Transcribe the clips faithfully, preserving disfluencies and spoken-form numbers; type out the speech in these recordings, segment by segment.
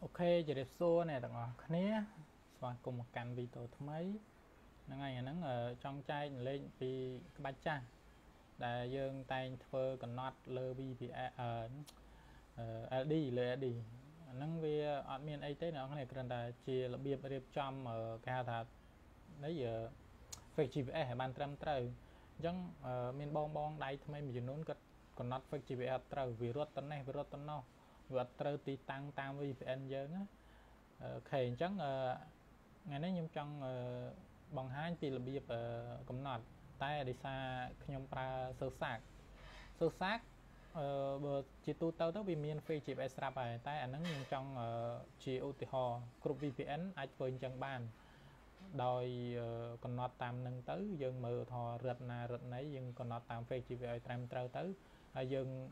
Ok, giờ đẹp xua nè, đừng ngọt nế và cùng một cành vì tổ thú mấy nâng ngày nâng ở trong chai lên vì các bác chàng đã dương tay thơ còn nọt lơ vì vì lờ đê lờ đê nâng vì ọt miền ấy tế nó này cần là chia lập biếp đẹp chăm ở cái hạt hạt đấy giờ Fake giê pê ét hãy bàn trăm trời chẳng miền bong bong đáy thơ mấy mình nôn cực còn nọt Fake giê pê ét trời vì rốt tấn này vì rốt tấn nào vật trâu tí tăng tam vi vẹn dơ nó khởi chắc ngày nay nhóm trong bằng hai tỷ là biệp cũng nọt tay đi xa nhóm pra sơ sạc sơ sạc bờ chỉ tu tao tới vì miền Fake giê pê ét ra bài tay ảnh ứng nhóm trong chỉ ưu tịch hò group vê pê en ách vườn chẳng bàn đòi còn nọt tam nâng tới dân mở thò rợt nà rợt nấy dân còn nọt tam Fake giê pê ét trăm trâu tới dân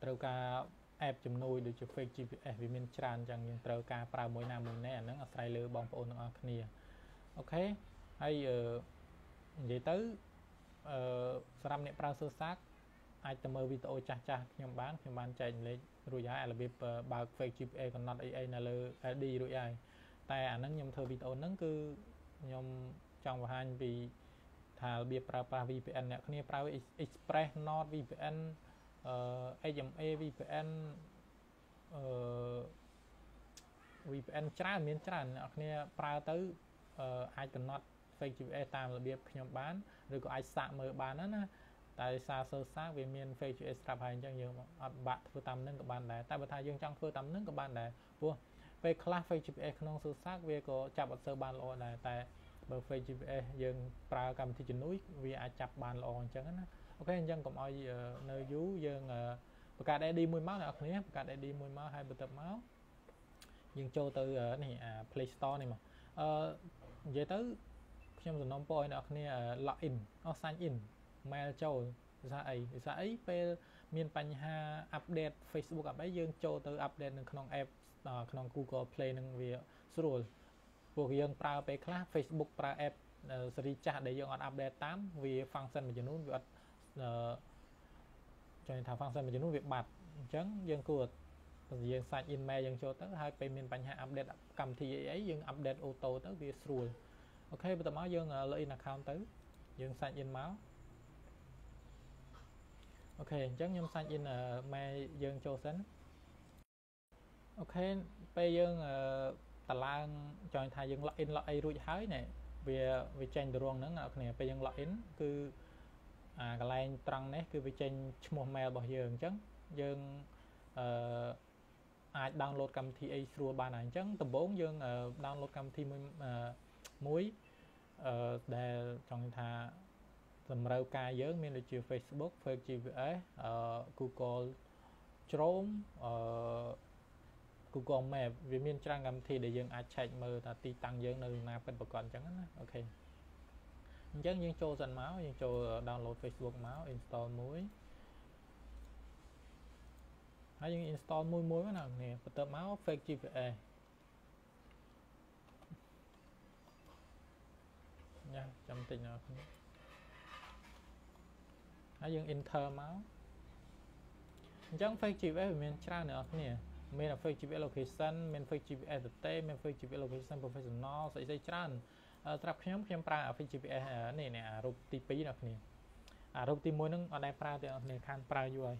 trâu ca ép chùm nuôi được chụp Fake giê pê ét vì mình tràn chẳng những trâu ca pra mỗi năm mùi này nó xảy lưu bóng phổ nông ạc nìa. Ok, hay vậy tới xa răm nệm pra sơ sát ai tầm mơ video chá chá nhóm bán nhóm bán chạy lên rùi giá là việc bạc Fake giê pê ét còn nọt ây là lờ đê rùi ai tại ảnh nâng nhóm thơ video nâng cư nhóm trong và hành vì thà là việc pra pra vê pê en nè khá nè pra express not vê pê en a vê pê en vê pê en tràn miễn tràn nè pra tới ai cần nọt Fake giê pê ét tam là việc nhóm bán rồi có ai xạ mơ bán đó nè tại xa sơ sát về miền Fake giê pê ét trạp hành cho nhiều bạn thưa tâm nâng của bạn này tại bà thai dương trong thưa tâm nâng của bạn này vua về class Fake giê pê ét không sơ sát về có chạp bật sơ bàn lộ này tại bởi Fake giê pê ét dương pra cầm thị trường núi vì ai chạp bàn lộ cho nó. Ok, anh dân cũng ai nơi dú dân bà cả đi mùi máu nè, bà cả đi mùi máu hay bà tập máu dân cho từ này à, Play Store này mà ờ, về tới trong dùng nông bôi nè login, nó sign in mail cho ra ấy ra ấy về miền bánh ha update Facebook gặp ấy dân cho từ update nâng khăn app khăn Google Play nâng về sửa buộc dân pra về class Facebook pra app series chat để dân update tám vì function mà dân nút việc cho nên thảo phân xem mình chỉ nói việc bạc chấn dân cột dân sạch in mail dân cho tới hai payment bánh hạ update cầm thì ấy dân update ô tô tới việc rồi. Ok, bây giờ máu dân lợi in account tới dân sạch in máu. Ok, chấn dân sạch in mail dân cho sánh. Ok, bây dân tà lan cho nên thay dân lợi in lợi rủi hái này về về tranh đồ ruộng nữa này bây dân lợi in cứ à cái line trăng này cứ về trên một mail bảo dương chấn dương uh, ai download cầm thì ấy xua bàn ảnh chấn tầm bốn dương uh, download cầm thì uh, muối uh, để trong thà tầm rau ca dương mình là chiều Facebook Fake giê pê ét uh, Google Chrome uh, Google Map vì mình trang cầm thì để dương ai chạy mơ ta ti tăng dương nơi nào cần bảo còn chấn. Ok, dân dân cho dần máu dân cho download Facebook máu install muối hãy dân install muối muối nào nè và tờ máu Fake giê pê ét nha chậm tình nào không hãy dân enter máu dân Fake giê pê ét mình tra nữa nè mình là Fake giê pê ét location mình Fake giê pê ét tê mình Fake giê pê ét location professional sẽ dây tran trap nhóm nhóm pra Fake giê pê ét này nè rụp tí pi nè à rụp tí môi nâng ở đây pra thì nè khăn pra vô rồi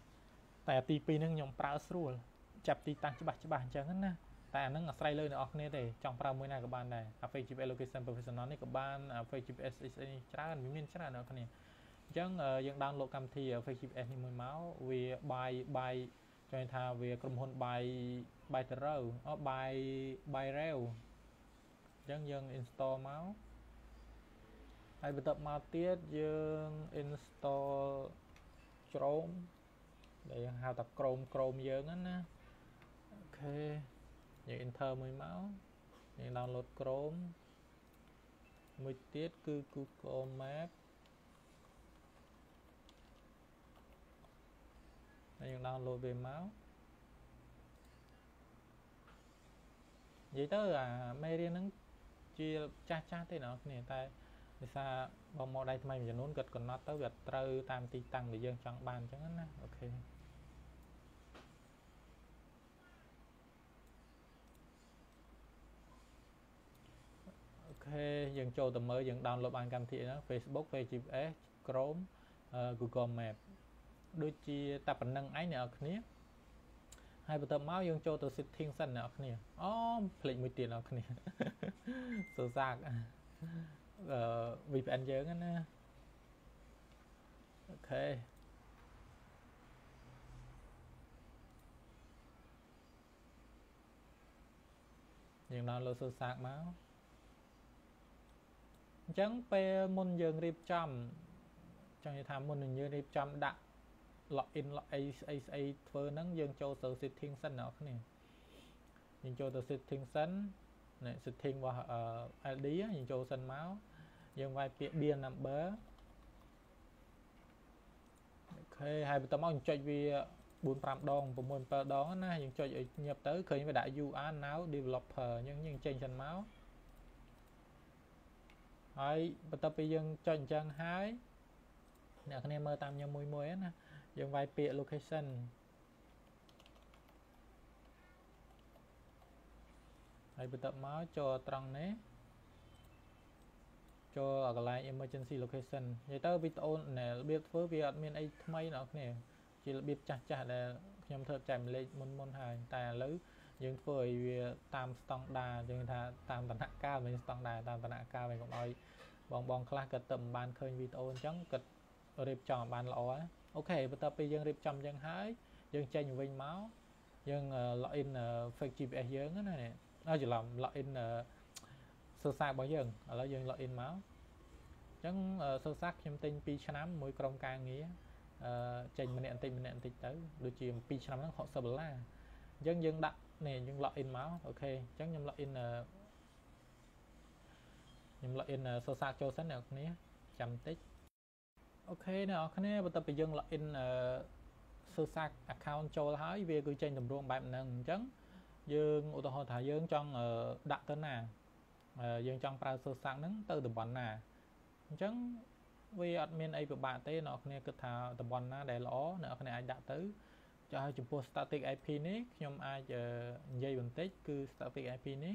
tại tí pi nâng nhóm pra srul chập tí tăng chứ bạc chứ bạc chẳng nè tại nâng ở sray lơ nọ nè để trong pra môi này các bạn này Fake giê pê ét location professional này các bạn Fake giê pê ét này tràn miên tràn nọ nè chẳng dân download cầm thì Fake giê pê ét này môi máu vì bài bài cho nên thà về cầm hôn bài bài tờ bài bài rêu dân dân install máu hay bây tập mà tiết dân install Chrome để hào tập Chrome Chrome dân á nè. Ok, dân enter mười máu dân download Chrome mười tiết cứ Google Map dân download về máu vậy tới là Mary nắng chia cha cha thế nào nè tại sao bằng một đây mày mình muốn gật còn nó tới gật trâu tam ti tăng để dân chẳng bàn chẳng nè. Ok. យើងចូលទៅមើលយើង download បានកម្មវិធីហ្នឹង Facebook, Fake ជី ពី អេស, Chrome, Google Map ដូចជាតែប៉ុណ្្នឹងឯងអ្នកនរគ្នាហើយបន្តមកយើងចូលទៅ setting សិនអ្នកនរគ្នាអូភ្លេចមួយទៀតអ្នកនរគ្នាសោសាកអឺ វី ពី អិន យើងណាអូខេយើងដល់លើសរសាកមកអញ្ចឹងពេលមុនយើងរៀបចំចង់និយាយថាមុននឹងយើងរៀបចំដាក់ login log អីស្អីស្អីធ្វើហ្នឹងយើងចូលទៅ setting សិនអ្នកគ្នាយើងចូលទៅ setting សិននេះ setting របស់ แอល ดี យើងចូលសិនមកយើងវាយពាក្យ bin number អូខេហើយបន្តមកយើងចុចវាbốn năm ដងsáu bảy ដងណាយើងចុចឲ្យញាប់ទៅឃើញវាដាក់ you are now developer អញ្ចឹងយើងចេញសិនមកហើយបន្ទាប់ពីយើងចុចអញ្ចឹងហើយអ្នកគ្នាមើលតាមខ្ញុំមួយមួយណាយើងវាយពាក្យ location ហើយបន្ទាប់មកចូលត្រង់នេះចូលកន្លែង emergency location និយាយទៅវីដេអូនេះរបៀបធ្វើវាអត់មានអីថ្មីអ្នកគ្នាជារបៀបចាស់ចាស់ដែលខ្ញុំធ្វើចែកម្លេចមុនមុនហើយតែឥឡូវយើងធ្វើឲ្យវាតាមស្តង់ដារយើងថាតាមដំណាក់កាលវិញស្តង់ដារតាមដំណាក់កាលវិញកុំឲ្យបងបងខ្លះគាត់ទៅមិនបានឃើញវីដេអូអញ្ចឹងគាត់រៀបចំបានល្អអូខេបន្ទាប់ពីយើងរៀបចំអញ្ចឹងហើយយើងចេញវិញមកយើង login fake ជី ពី អេស យើងណានេះដល់ច្រឡំ login សរសៃរបស់យើងឥឡូវយើង login មកអញ្ចឹងសរសៃខ្ញុំទិញពីរឆ្នាំមួយក្រុមការងារចេញម្នាក់បន្តិចម្នាក់បន្តិចទៅដូចជាពីរឆ្នាំហ្នឹងsáu mươi đô laអញ្ចឹងយើងដាក់នេះយើង login មកអូខេអញ្ចឹងខ្ញុំ login ខ្ញុំ login សរសាកចូលសិនអ្នកនរចាំបន្តិចអូខេអ្នកនរបន្ទាប់ពីយើង login សរសាក account ចូលហើយវាគឺចេញតម្រងបែបហ្នឹងអញ្ចឹងយើងឧទាហរណ៍ថាយើងចង់ដាក់ទៅណាយើងចង់ប្រើសរសាកហ្នឹងទៅតំបន់ណាអញ្ចឹងវាអត់មានអីពិបាកទេអ្នកគ្នាគិតថាតំបន់ណាដែលល្អអ្នកគ្នាអាចដាក់ទៅចុះហើយចំពោះ static ไอ พี នេះខ្ញុំអាចនិយាយបន្តិចគឺ static ไอ พี នេះ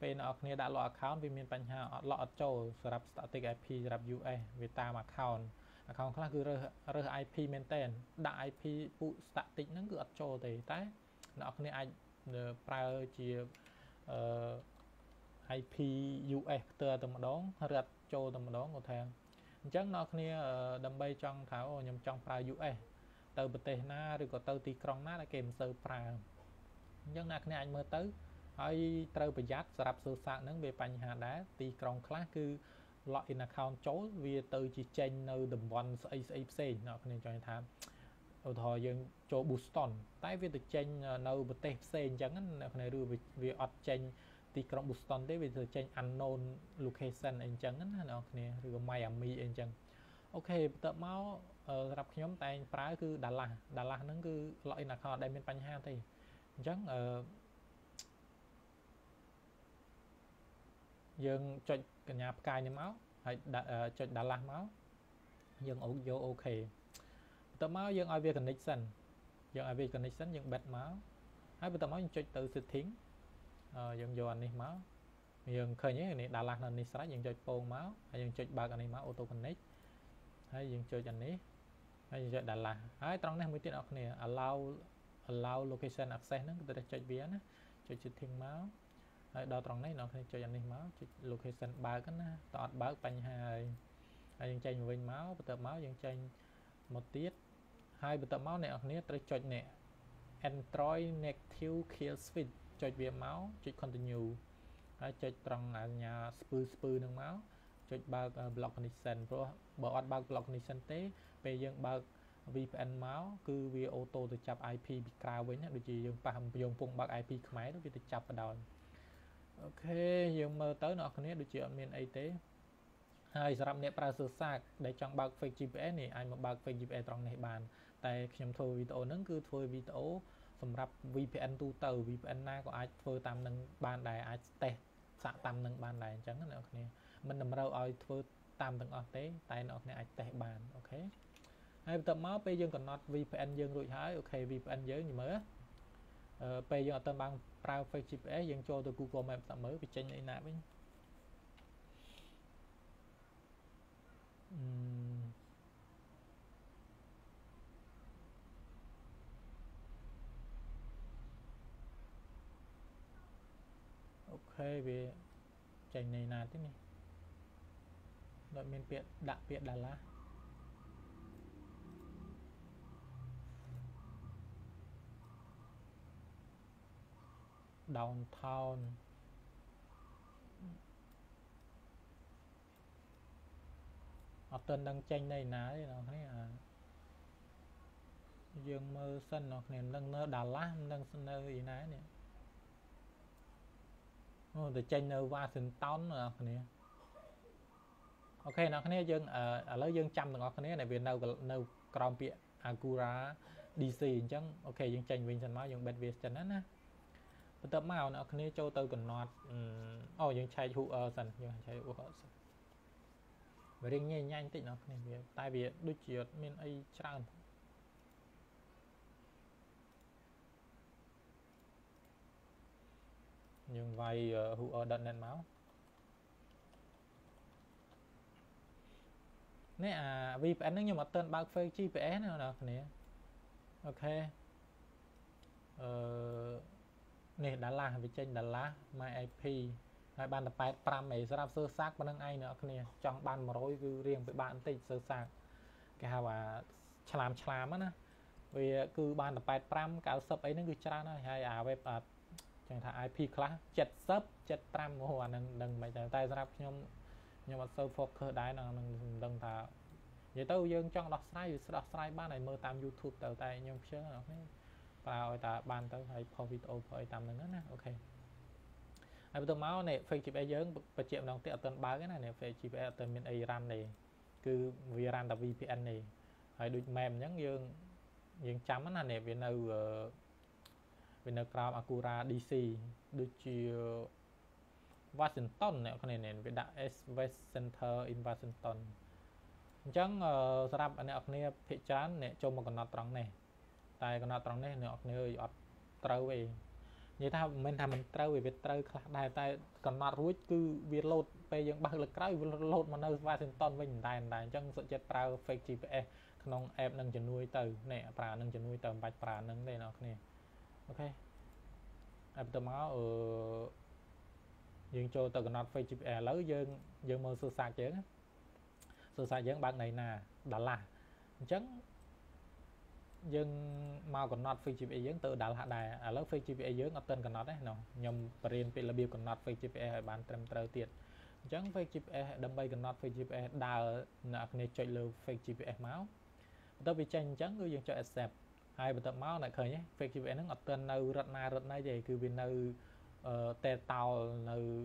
ពេលអ្នកគ្នាដាក់ log account វាមានបញ្ហាអត់ log អត់ចូលសម្រាប់ static ไอ พี សម្រាប់ ยู เอส វាតាម account account ខ្លះគឺរើសរើស ไอ พี មែនតើដាក់ ไอ พี ពួក static ហ្នឹងគឺអត់ចូលទេតែអ្នកគ្នាអាចប្រើជាអឺ ไอ พี ยู เอส ផ្ទាល់តែម្ដងរត់ចូលតែម្ដងគាត់ថាអញ្ចឹងអ្នកគ្នាដើម្បីចង់ថាអូខ្ញុំចង់ប្រើ ยู เอส ទៅប្រទេសណាឬក៏ទៅទីក្រុងណាដែលគេមិនសូវប្រើអញ្ចឹងអ្នកគ្នាអាចមើលទៅហើយត្រូវប្រយ័ត្នសម្រាប់សរសាកហ្នឹងវាបញ្ហាដែរទីក្រុងខ្លះគឺ login account ចូលវាទៅជាចេញនៅតំបន់ស្អីស្អីផ្សេងអ្នកគ្នាចង់ថាឧទាហរណ៍យើងចូល Boston តែវាទៅចេញនៅប្រទេសផ្សេងអញ្ចឹងអ្នកគ្នាឬវាអត់ចេញទីក្រុង Boston ទេវាធ្វើចេញ unknown location អីអញ្ចឹងណាអ្នកគ្នាឬក៏ Miami អីអញ្ចឹងអូខេបន្តមកសម្រាប់ខ្ញុំតែងប្រើគឺ Dallas Dallas ហ្នឹងគឺ login account ដែលមានបញ្ហាទេអញ្ចឹងអឺយើងចុចកញ្ញាផ្កាយនេះមកហើយចុច Dallas មកយើងអូយកអូខេបន្តមកយើងឲ្យវា connect សិនយើងឲ្យវា connect សិនយើង bet មកហើយបន្តមកយើងចុចទៅ settingយើងយកអានេះមកយើងឃើញនេះដាឡាស់នៅនេះស្រេចយើងចុចពងមកហើយយើងចុចបើកអានេះមក auto connect ហើយយើងចុចអានេះហើយយើងចុចដាឡាស់ហើយត្រង់នេះមួយទៀតអ្នកគ្នា allow allow location access ហ្នឹងគឺត្រូវចុចវាណាចុច setting មកហើយដល់ត្រង់នេះអ្នកគ្នាចុចអានេះមកចុច location បើកណាតើអត់បើកបញ្ហាហើយហើយយើងចេញវិញមកបន្ទាប់មកយើងចេញមកទៀតហើយបន្ទាប់មកអ្នកគ្នាត្រូវចុចនេះ Android Native Kill Switchចុចវាមកចុច continue ហើយចុចត្រង់អញ្ញាស្ពឺស្ពឺនឹងមកចុចបើក block connection ព្រោះបើអត់បើក block connection ទេពេលយើងបើក វី ពី អិន មកគឺវា auto ទៅចាប់ ไอ พี ពីក្រៅវិញណាដូចជាយើងប៉ះយើងពងបើក ไอ พี ខ្មែរទៅវាទៅចាប់បដ ாய் អូខេយើងមើលទៅអ្នកគ្នាដូចជាអត់មានអីទេហើយសម្រាប់អ្នកប្រើសរសាកដែលចង់បើក fake ជី ពី អេស នេះអាចមកបើក fake ជី ពី អេស ត្រង់នេះបានតែខ្ញុំធ្វើវីដេអូហ្នឹងគឺធ្វើវីដេអូសម្រាប់ វី ពី អិន ទូទៅ វី ពី អិន ណាក៏អាចធ្វើតាមនឹងបានដែរអាចតេស្តសាក់តាមនឹងបានដែរអញ្ចឹងណាអ្នកគ្នាមិនតម្រូវឲ្យធ្វើតាមទាំងអស់ទេតែអ្នកគ្នាអាចតេស្តបានអូខេហើយបន្តមកពេលយើងកំណត់ វី ពី អិន យើងរួចហើយអូខេ វី ពី អិន យើងនិយាយមើលពេលយើងអត់ទៅបានប្រើ Fake ជី ពី អេស យើងចូលទៅ Google Maps តែមើលវាចេញអីណាវិញ uhm. Ok, về chành này là thế này đội miền Việt Đạ Việt Đà La. Downtown ở tên đăng tranh này ná thì nó thấy à dương mơ sân nó nên đăng nơ Đà Lạt đăng sân nơ ý ná nè ô để tranh nơ qua sân tón nó nè ok nó cái này dương ở ở lấy dương trăm được nó cái này về nâu nâu crom pịa Acura đê xê chẳng ok dương tranh mình sân máu dương bẹt việt chân á bất tập màu nó khné châu tơ cần nọt ồ dương chạy hụ ở sân dương chạy hụ ở sân và riêng nhanh nhanh tịnh nó khné về tại vì đôi chiệt miền ấy tràn nhưng vài hụ ở đợt nền máu nè à vì vê pê en nó nhưng mà tên bao Fake giê pê ét nào nó khné ok ờ nè Đà La về trên Đà La my ai pi hai ban tập bài pram này sẽ làm sơ xác bằng ai nữa nè trong ban mà rồi cứ riêng với bạn tịnh sơ xác cái hào à làm làm á nè vì cứ ban tập bài pram cả sập ấy nó cứ tra nó hay à về chẳng thà ai pi class chật sấp chật pram của họ đừng đừng mày tay ra nhưng nhưng mà sơ focus đấy là đừng đừng thà vậy tao dương trong đọc sai đọc sai ban này mơ tam YouTube đầu tay nhưng chứ và ôi ta ban tới hay video phải tạm dừng nữa ok ai tôi máu này Fake giê pê ét dớn và triệu đồng tiền tuần ba cái này này Fake giê pê ét tuần miền Tây ram này cứ vê pê en tập vê pê en này hãy đuổi mềm nhắn dương dương chấm cái này này về nơi về nơi Crown Acura đê xê đuổi chiều Washington này con này này về đại West Center in Washington chẳng sắp anh em này thị trấn này cho một con nọ trắng này tại con nọ tròn này nó nơi ọt trâu về như ta mình làm mình trâu về việt trâu đại tại còn nọ ruột cứ việt lột về những băng lực cái lột mà nơi Washington mình đại đại trong sự chết trâu Fake giê pê ét không em đang chăn nuôi từ nè bà đang chăn nuôi từ bạch bà đang đây nó nè ok em từ máu ở dương châu từ con nọ Fake giê pê ét lớn dương dương mơ sơ sài chứ sơ sài chứ bạn này nè Đà Lạt chấn dương màu còn nọt Fake giê pê ét dương tự Đà Lạt đài à lớp Fake giê pê ét dương ở tên còn nọt đấy nó nhầm riêng bị là biểu còn nọt Fake giê pê ét ở bàn trầm trờ tiệt chẳng Fake giê pê ét đâm bay còn nọt Fake giê pê ét đào nọt này chạy lừa Fake giê pê ét máu tôi bị tranh chẳng người dân cho accept hai bữa tập máu lại khởi nhé Fake giê pê ét nó ở tên nâu rất na rất nay vậy cứ vì nâu tè tàu nâu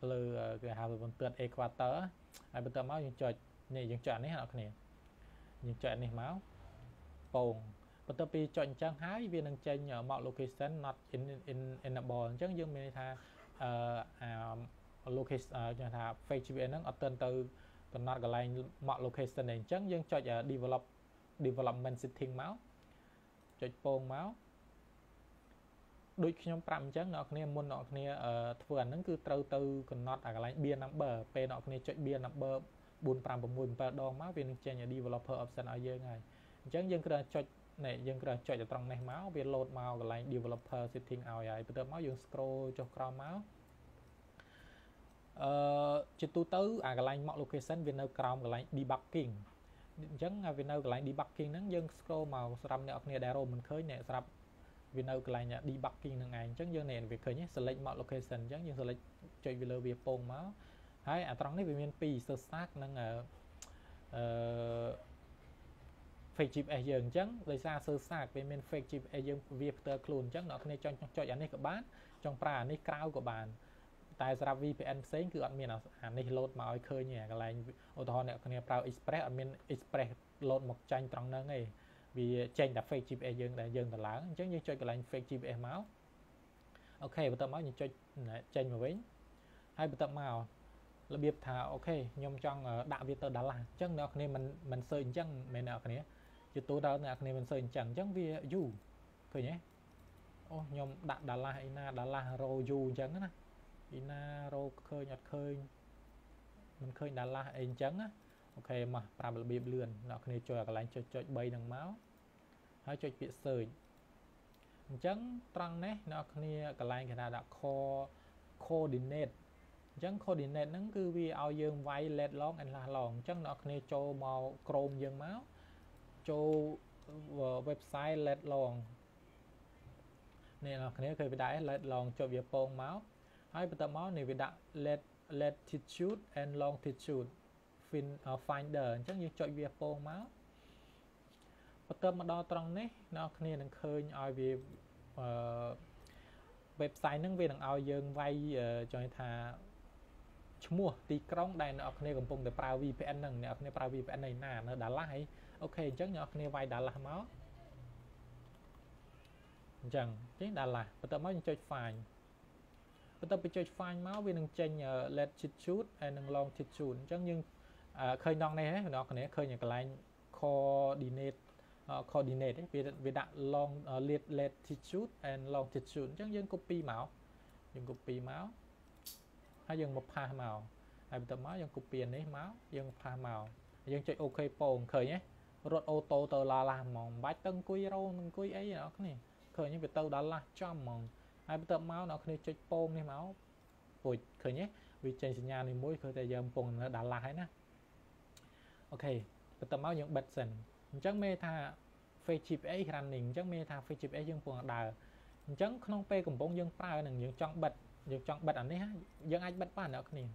lừa cái hào vận tuyệt Ecuador hai bữa tập máu dân cho này dân cho này họ này dân cho này máu bồn và tôi bị chọn trang hái viên đang chơi nhờ mọi location not in in in a bồn chẳng dương mình tha location chẳng thà Fake giê pê ét nó ở tên từ còn not cái line mọi location này chẳng dương chọn giờ develop development setting máu chọn bồn máu đôi khi nhóm tạm chẳng nọ kia muốn nọ kia vừa nó cứ trâu từ còn not cái line biên number p nọ kia chọn biên number bốn tạm bốn mươi và đo máu viên đang chơi nhờ developer option ở dưới này chẳng dân ra cho này dân ra cho trong này máu về load màu lại developer setting ao vậy từ máu dùng scroll cho crawl máu chỉ tu tứ à cái lại mọi location về nơi crawl cái lại debugging chẳng về nơi cái lại debugging nó dân scroll màu sầm này này arrow mình khơi này sầm về nơi cái lại debugging hàng ngày chẳng dân này về khơi nhé select mọi location chẳng dân select chơi về nơi về pong máu hay à trong này về miền Tây sơ sát năng ở Fake giê pê ét dương chẳng lấy ra sơ sạc về miền Fake giê pê ét dương việc tờ clone chẳng nó này cho cho anh này các bạn trong pra này cao của bạn tại ra vê pê en xén cứ ăn miền nào này load mà ơi khơi nhẹ cái này ô tô này cái này pra express ở miền express load một tranh trong đó này vì tranh đặt Fake giê pê ét dương đại dương là láng chẳng như chơi cái này Fake giê pê ét máu ok bây giờ máu như chơi tranh vào với hai bây giờ màu là biệt thà ok nhom trong đạo việt tờ Đà Lạt chẳng nó này mình mình sơ chẳng mày nào cái này chứ tôi đã ngạc này mình sơn chẳng chẳng vì dù thôi nhé ô nhóm đặt Đà La ina Đà La rô dù chẳng á ina rô khơi nhật khơi mình khơi Đà La ấy chẳng á ok mà ta là biệp lươn nó khi cho cái lạnh cho cho bay đằng máu hãy cho bị sợi chẳng trăng đấy nó khi cái lạnh cái nào đã co coordinate chẳng coordinate nó cứ vì ao dương vay led long anh là lòng chẳng nó khi cho màu chrome dương máu cho website led long nên là khi phải đại led long cho việc pong máu hãy bắt đầu máu này vì đã led latitude and longitude Find, uh, finder chẳng như chọn việc pong máu bắt đầu mà đo trăng đấy nó khi đang khơi ai về website nó về đang ao dương vay uh, cho người ta mua tì cong đây nó khi còn pong để prao vpn này nó khi prao vpn này nà nó đã lại ok chắc nó khi vay đã là máu chẳng chính đã là bắt đầu máu chơi phải bắt đầu bị chơi phanh máu vì đang chênh uh, latitude and longitude chẳng nhưng uh, khơi non này nó còn này khơi những cái line coordinate uh, coordinate ấy, vì vì đặt long uh, latitude and longitude chẳng nhưng copy máu nhưng copy máu hay dừng một pha màu hay bắt đầu máu dừng copy này máu dừng pha màu dừng chơi ok pong khơi nhé rồi ô tô tờ là làm mỏng bách tân cuối râu cuối ấy nó cái này khơi những việc tàu đã là cho mỏng ai bắt đầu máu nó khi chơi pong này máu rồi khởi nhé vì chơi sinh nhà này mỗi khởi thời giờ pong nó đã lại nè ok bắt đầu máu những bật sần chẳng mê tha Fake giê pê ét running chẳng mê tha Fake giê pê ét dương pong đào chẳng không p cùng bóng dương pha này những chọn bật những chọn bật ảnh đấy ha dương ai bật ba nữa cái này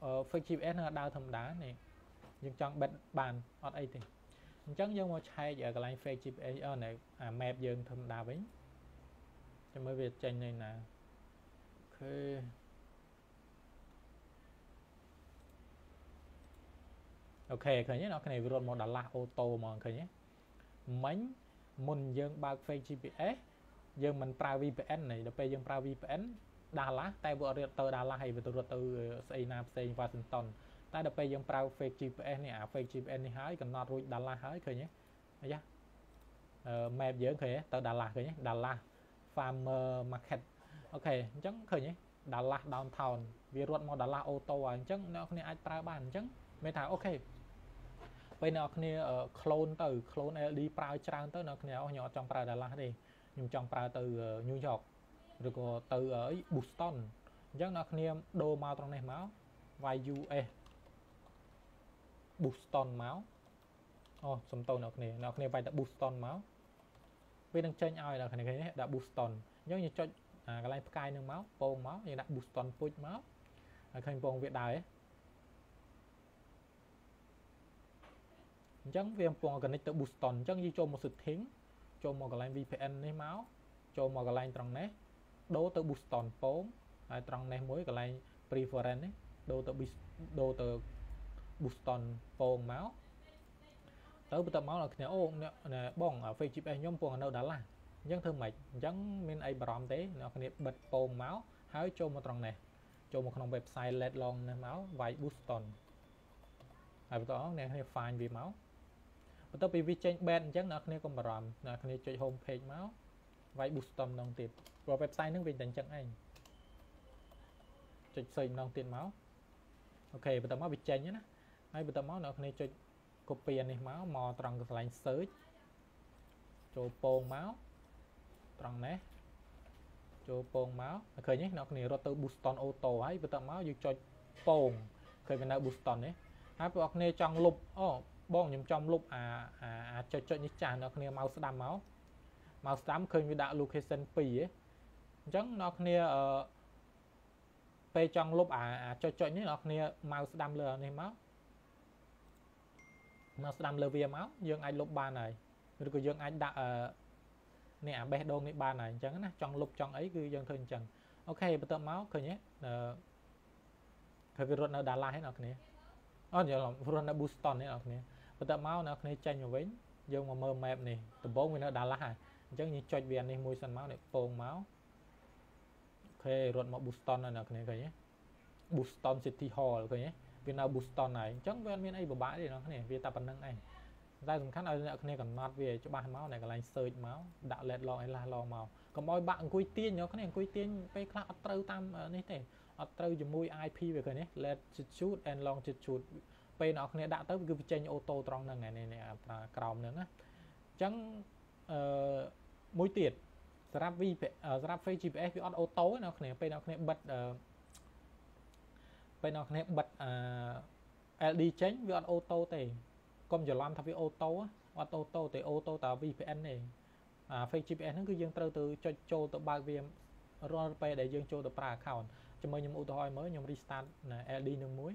Fake giê pê ét nó đào thầm đá này những chọn bật bàn ở đây thì chẳng dương một chai giờ cái Fake giê pê ét ở này à map dương thầm đá bính cho mới việc tranh này nè ok ok khởi nhé nó cái này rồi một đà la ô tô mà khởi nhé mánh mình dân ba Fake giê pê ét dân mình prao vpn này đập dân prao vpn đà la tại vừa từ đà la hay vừa từ từ xây nam xây Washington tại đập dân prao Fake giê pê ét này à Fake giê pê ét này hái còn nọt rồi đà la hái khởi nhé nha mẹ dân khởi nhé từ đà la khởi nhé đà la farmer market ok chẳng khởi nhé Đà Lạt downtown vì ruột màu Đà Lạt ô tô à chẳng nó này ai tra bàn chẳng mấy thằng ok bây nó này uh, clone từ clone lờ đê prao trang tới nó này ở nhỏ trong prao Đà Lạt đi nhưng trong prao từ uh, New York rồi có từ ở uh, Boston chẳng nó này đô màu trong này máu vài u ét Boston máu oh sầm tô nó này nó này vài đã Boston máu vì đang chơi ai là cái này đã Boston giống như cho à, cái sky nương máu pong máu như đã Boston push máu khanh pong Việt Đài ấy chẳng viêm pong connect tới Boston chẳng như cho một sự thính cho một cái vpn này máu cho một cái trong này đổ tới Boston pong à, trong này mỗi cái preference ấy đổ tới đổ tới Boston pong máu tới bắt đầu máu là cái ô này bong ở Fake giê pê ét nhóm pong ở đâu đã là dân thương mệt dân miền Tây brom thế nó cái bật pong máu hái cho một tròn này cho một con website led long này máu vài Boston à bắt đầu này file vì máu bắt đầu vì change band dân nó cái con brom là cái chơi homepage máu vài Boston đồng tiền và website nước Việt đánh chẳng anh chơi xây đồng tiền máu ok bắt đầu máu bị change nhé hay bắt đầu máu nó cái chơi copy này máu mò trong cái lạnh search cho pong máu trong này cho pong máu khởi nhé nó này rồi từ Boston ô tô ấy vừa tập máu vừa cho pong khởi bên nào Boston đấy hấp hoặc này trong lục oh bong nhầm trong lục à à cho cho như chả nó này màu xám máu màu xám khởi với đạo location pì ấy chẳng nó này p trong lục à cho cho như nó này màu xám lừa này máu màu xám lừa về máu dương ai lục ba này rồi cứ dương anh đã nè bé đôn này ba này chẳng nè trong lục trong ấy cứ dân thường chẳng ok bây giờ máu khởi nhé khởi cái ruột nó đã la hết nào này ở giờ là ruột nó Boston này nào này bây giờ máu nó này chanh vào bến dương mà mờ mẹp này từ bốn người nó đã la chẳng như chọi biển này môi sần máu này pong máu ok ruột máu Boston này nào này khởi nhé Boston City Hall khởi nhé vì nào Boston này chẳng với miền ấy bờ bãi thì nó này vì ta bận năng này ra dùng khăn ở đây còn nát về cho ba máu này còn lành sợi máu đã lẹt lò hay là lò màu còn mọi bạn cuối tiên nhớ cái này cuối tiên cái khác trâu tam này thế Ở trâu dù mùi i pê về cái này, latitude and longitude. Bên nó này đã tới cái trên ô tô trong này này này à còng nữa á. Chẳng mối tiệt Grab vi Grab Fake giê pê ét với ô tô nó này bên nó này bật bên nó này bật lờ đê tránh với ô tô thì con giờ làm thay với ô tô á, ô tô thì ô tô tạo vê pê en này. Fake giê pê ét nó cứ dương từ từ cho cho từ ba vi rồi về để dương cho từ ba account. Cho mời nhóm ô tô mới nhóm restart là lờ đê nương muối.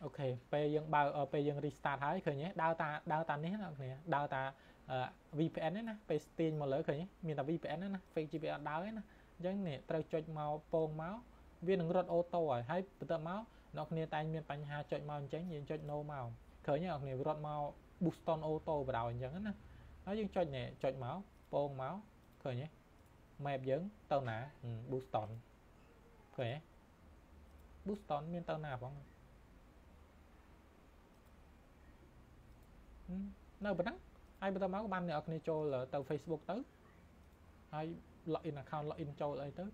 Ok, bây giờ bao bây giờ restart hết khởi nhé. Đào ta đào ta nít nè, đào ta vê pê en đấy nè, bây steam mà lỡ khởi nhé. Mình là vê pê en nè, Fake giê pê ét đào đấy nè. Giống nè, trâu chọi màu pôn máu, viên đường rớt ô tô rồi, hãy tự máu. Nó kia tay miền bánh hà chọi màu tránh nhìn chọi nâu màu. Khởi nhé, nè rớt màu Buston ô tô và đào nhấn nè. Nó giống chọi nè, chọi máu, pôn máu, khởi nhé. Mẹp giống tàu nã, ừ, Buston, khởi nhé. Buston miền tàu nà không? Nơi bật nắng ai bật máu của bạn này cho là tàu Facebook tới ai login account login cho lại tới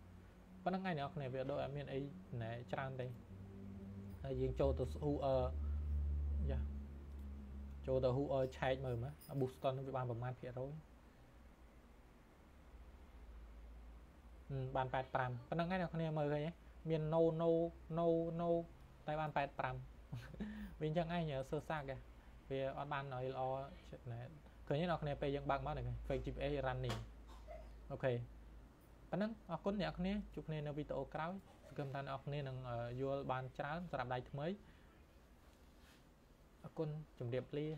bật nắng ngay này này về đội admin ấy này trang đây riêng cho từ u ờ dạ cho từ u ờ chạy mờ mà Buston bị ban bằng man phía rồi bàn bạt pram bật nắng ngay này này mờ cái miền no no no no tại bàn bạt pram mình chẳng ai nhớ sơ xác kìa vì ở ban nói lo chuyện này cứ như nó này bây giờ bạn máu này Fake giê pê ét running ok bạn nâng ở con này này chụp nên video cáo cầm tan ở này nâng vô ban trán sắp đại mới ở con chụp đẹp lia